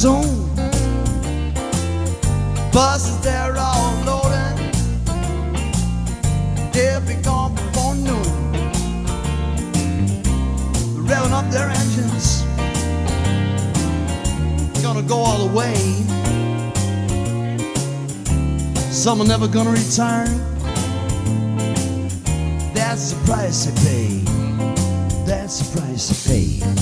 zone. Buses, they're all loading, they'll be gone before noon. They're revving up their engines, gonna go all the way. Some are never gonna return, that's the price they pay, that's the price they pay.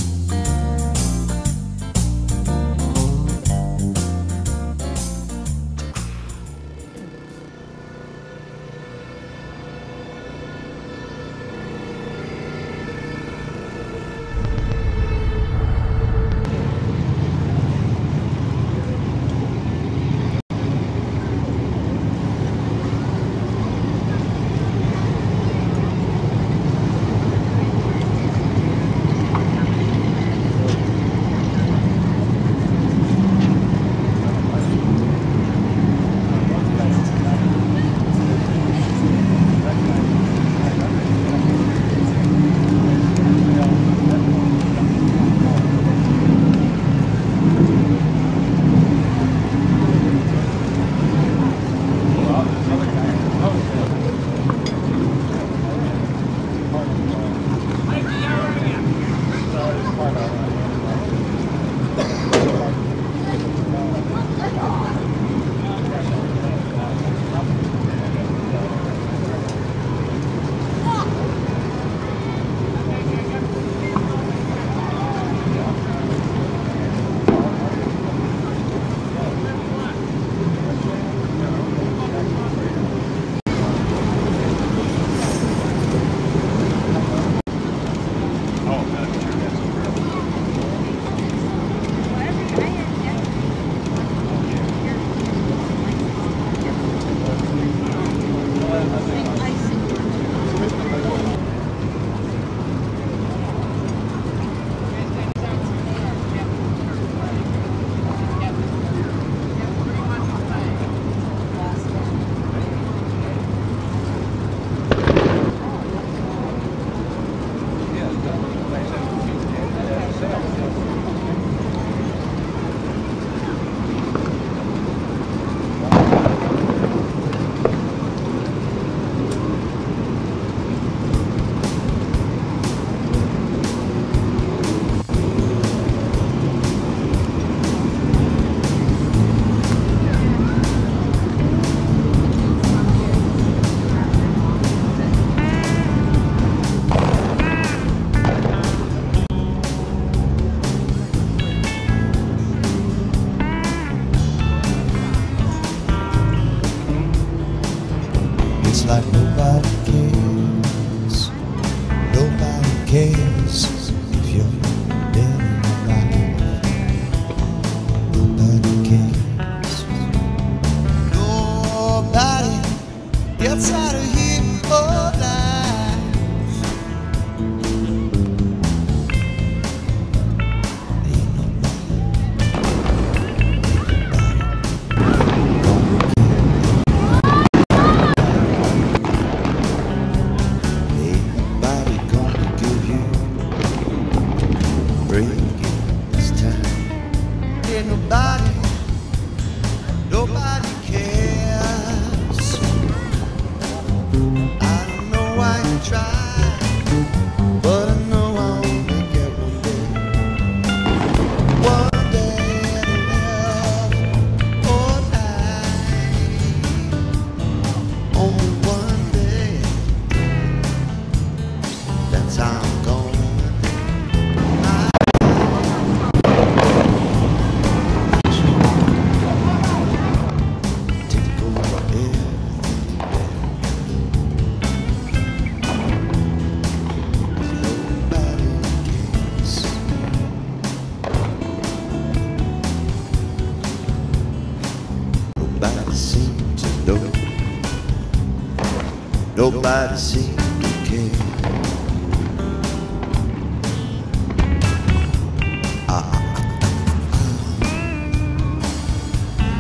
Nobody seemed to care.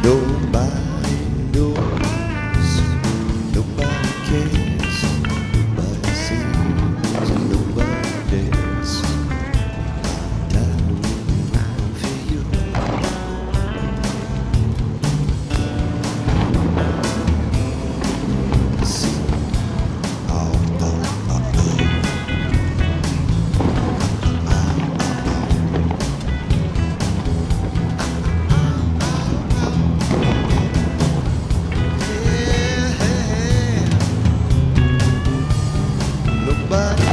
Nobody knows, nobody cares, nobody sees, nobody dares. I'm dying for you. but